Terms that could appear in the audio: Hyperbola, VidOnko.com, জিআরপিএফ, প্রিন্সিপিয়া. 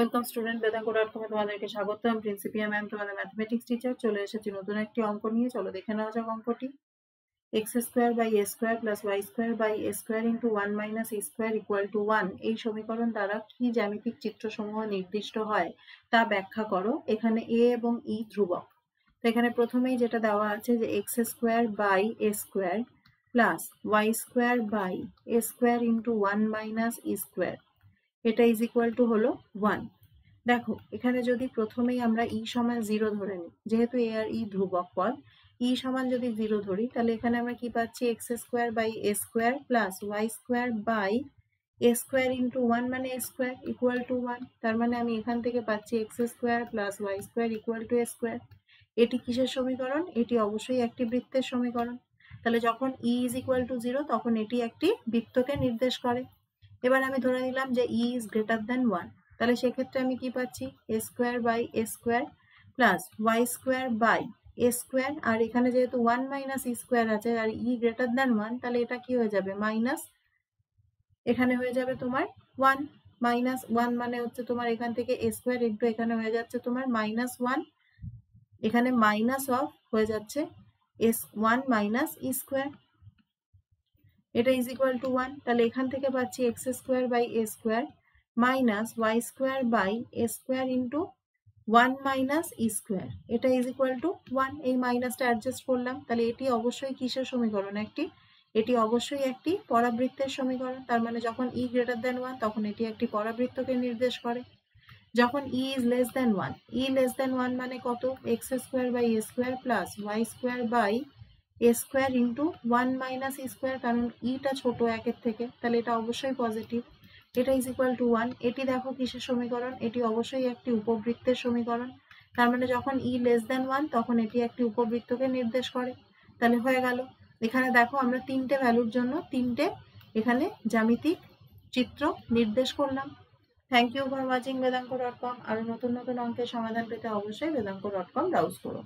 Welcome student VidOnko.com তোমাদেরকে স্বাগতম। প্রিন্সিপিয়া ma'am তোমাদের ম্যাথমেটিক্স টিচার, চলে এসেছি নতুন একটি অঙ্ক নিয়ে। চলো দেখে নেওয়া যাক অঙ্কটি। x² + y² + a² × 1 - e² = 1 এই সমীকরণ দ্বারা কি জ্যামিতিক চিত্রসমূহ নির্দিষ্ট হয় তা ব্যাখ্যা করো। এখানে a এবং e ধ্রুবক। তো এখানে প্রথমেই যেটা দেওয়া আছে যে x² + y² + a² × 1 - e² এটা is equal to হলো 1। দেখো এখানে যদি প্রথমেই আমরা e সমান 0 ধরে নিই, যেহেতু a আর e ধ্রুবক পদ, e সমান যদি 0 ধরি তাহলে এখানে আমরা কি পাচ্ছি x² + a² + y² / a² × 1 মানে a² = 1। তার মানে আমি এখান থেকে পাচ্ছি x² + y² = a²। এটি কিসের সমীকরণ? এটি অবশ্যই একটি বৃত্তের সমীকরণ। তাহলে যখন e is equal to 0 তখন এটি একটি বৃত্তকে নির্দেশ করে। এবার আমি ধরে নিলাম যে e is greater than 1, তাহলে সেক্ষেত্রে আমি কি পাচ্ছি a² + y² + আর এখানে যেহেতু 1 - e² আছে আর e greater than 1, তাহলে এটা কি হয়ে যাবে মাইনাস, এখানে হয়ে যাবে তোমার 1 মাইনাস 1 মানে হচ্ছে তোমার এখান থেকে a² এখানে হয়ে যাচ্ছে তোমার -1, এখানে মাইনাস অফ হয়ে যাচ্ছে s1 - e²। এটা is equal to 1, তাহলে এখান থেকে পাচ্ছি x² + a² − y² / a² × 1 - e²। এটা is equal to 1, এই মাইনাসটা অ্যাডজাস্ট করলাম। তাহলে এটি অবশ্যই কিসের সমীকরণ? এটি অবশ্যই একটি পরাবৃত্তের সমীকরণ। তার মানে যখন e greater than 1 তখন এটি একটি পরাবৃত্তকে নির্দেশ করে। যখন e is less than 1, e less than 1 মানে কত? x² + a² + y² / a² × 1 - e², কারণ e টা ছোট 1 এর থেকে, তাহলে এটা অবশ্যই পজিটিভ। এটা is equal to 1। এটি দেখো কিসের সমীকরণ? এটি অবশ্যই একটি উপবৃত্তের সমীকরণ। তার মানে যখন e less than 1 তখন এটি একটি উপবৃত্তকে নির্দেশ করে। তাহলে হয়ে গেল। এখানে দেখো আমরা তিনটে ভ্যালুর জন্য তিনটে এখানে জ্যামিতিক চিত্র নির্দেশ করলাম। Thank you for watching VidOnko.com। আরো নতুন নতুন অঙ্কের সমাধান পেতে অবশ্যই VidOnko.com ব্রাউজ করো।